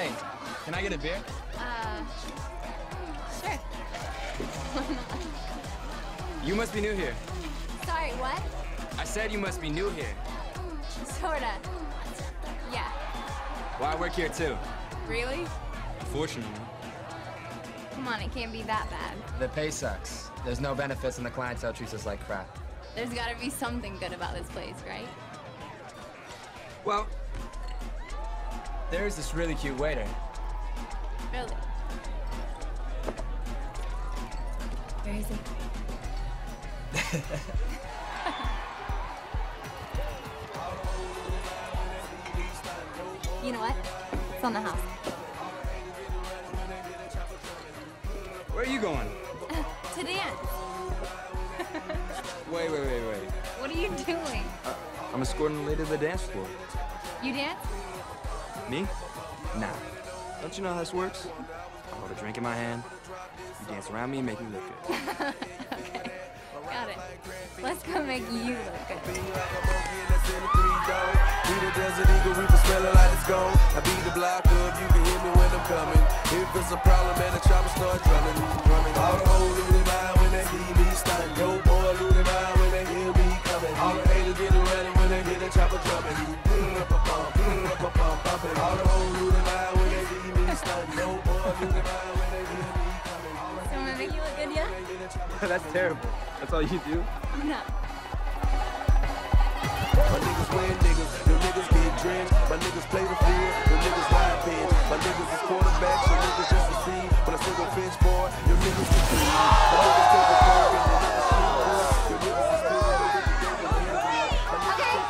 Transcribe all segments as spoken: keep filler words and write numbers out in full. Hey, can I get a beer? Uh, sure. You must be new here. Sorry, what? I said you must be new here. Sorta. Yeah. Well, I work here too. Really? Unfortunately. Come on, it can't be that bad. The pay sucks. There's no benefits and the clientele treats us like crap. There's gotta be something good about this place, right? Well, there's this really cute waiter. Really? Where is he? You know what? It's on the house. Where are you going? Uh, to dance. Wait, wait, wait, wait. What are you doing? Uh, I'm escorting the lady to the dance floor. You dance? Me? Nah. Don't you know how this works? I hold a drink in my hand. You dance around me and make me look good. Okay. Got it. Let's go make you look good. We the Desert Eagle, we can smell it like it's gold. I be the block up, you can hear me when I'm coming. If it's a problem, man, the chopper start drumming. All the old looting mind when they hear me starting. Yo, boy, looting mind when they hear me coming. All the haters get ready when they hear the chopper drumming. All the old looting mind when they hear me starting. Yo, boy, looting mind when they hear me coming. So I'm gonna make you look good, yeah? That's terrible. That's all you do? I'm not. My niggas win niggas, the niggas get drenched. My niggas play the field, the niggas ride pins. My niggas is quarterbacks, your niggas just receive. When I single bench boy, your niggas is free. My niggas take the car and the niggas shoot boy. Your niggas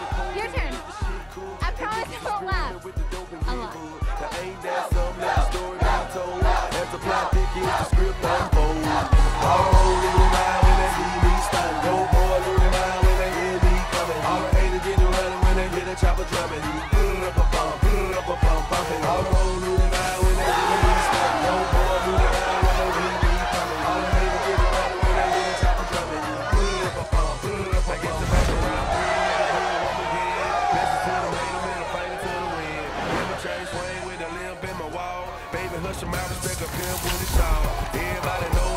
is cool, okay, your turn. I promise I won't laugh. I won't. Now ain't that some that story I told? As the plot thickens, the script unfolds. All rolling around when they see me starting. Yo, boy, rolling around when they hear me coming. All the haters get around when they hear the chopper drumming. Boom up a bump, boom up a bump, bumping. All rolling around when they hear me starting. Yo, boy, rolling around when they hear me coming. All the haters get around when they hear the chopper drumming. Boom up a bump, boom up a bump. Change way with a limp in my wall. Baby, hush your mouth, respect a pimp when it's all. Everybody knows.